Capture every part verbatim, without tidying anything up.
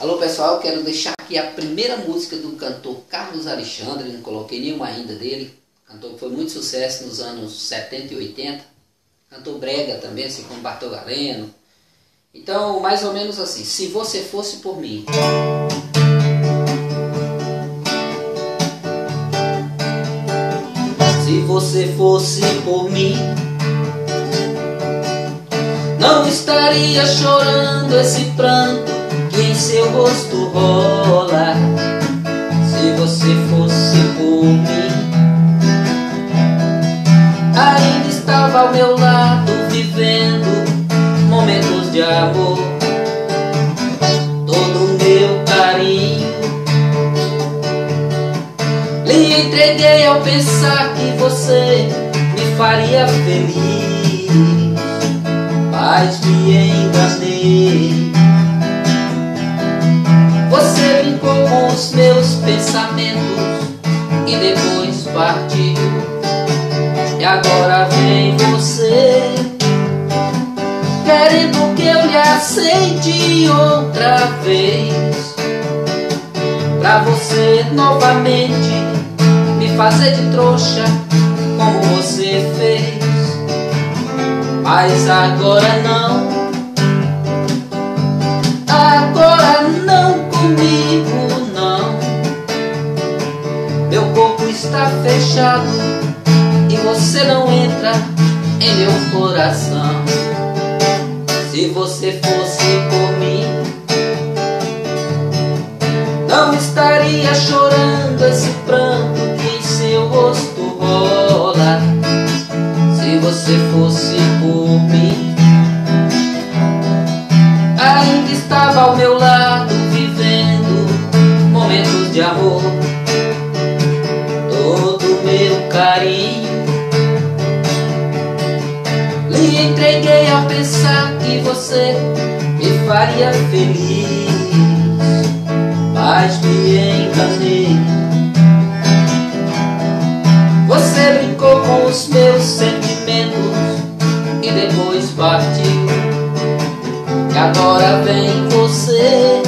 Alô pessoal, quero deixar aqui a primeira música do cantor Carlos Alexandre, não coloquei nenhuma ainda dele. Cantor que foi muito sucesso nos anos setenta e oitenta. Cantor brega também, assim como Bartô Galeno. Então, mais ou menos assim, se você fosse por mim. Se você fosse por mim, não estaria chorando esse pranto que em seu rosto rola. Se você fosse por mim, ainda estava ao meu lado vivendo momentos de amor. Todo o meu carinho lhe entreguei ao pensar que você me faria feliz, mas me enganei. Você brincou com os meus pensamentos e depois partiu. E agora vem você querendo que eu lhe aceite outra vez, pra você novamente me fazer de trouxa como você fez. Mas agora não, agora não comigo não. Meu corpo está fechado e você não entra em meu coração. Se você fosse por mim, não estaria chorando esse pranto que em seu rosto rola. Se você fosse por mim, ainda estava ao meu lado vivendo momentos de amor. Todo meu carinho lhe entreguei ao pensar que você me faria feliz, mas me enganei. Você brincou com os meus sentimentos e depois partiu. E agora vem você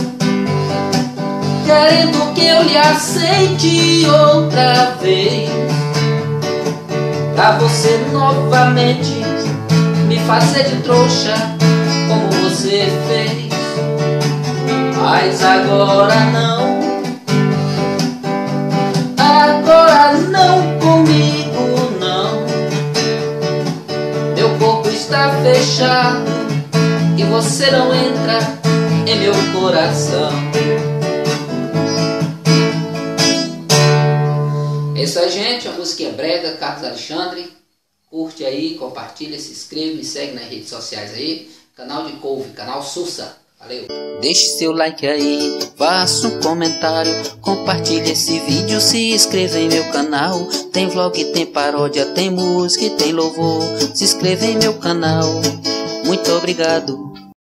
querendo que eu lhe aceite outra vez, pra você novamente me fazer de trouxa como você fez. Mas agora não, agora não comigo não. Meu corpo está fechado e você não entra em meu coração. É isso aí, gente, a música é brega, Carlos Alexandre. Curte aí, compartilha, se inscreve, me segue nas redes sociais aí. Canal de couve, canal Sussa. Valeu. Deixe seu like aí, faça um comentário, compartilhe esse vídeo, se inscreva em meu canal. Tem vlog, tem paródia, tem música e tem louvor. Se inscreva em meu canal. Muito obrigado.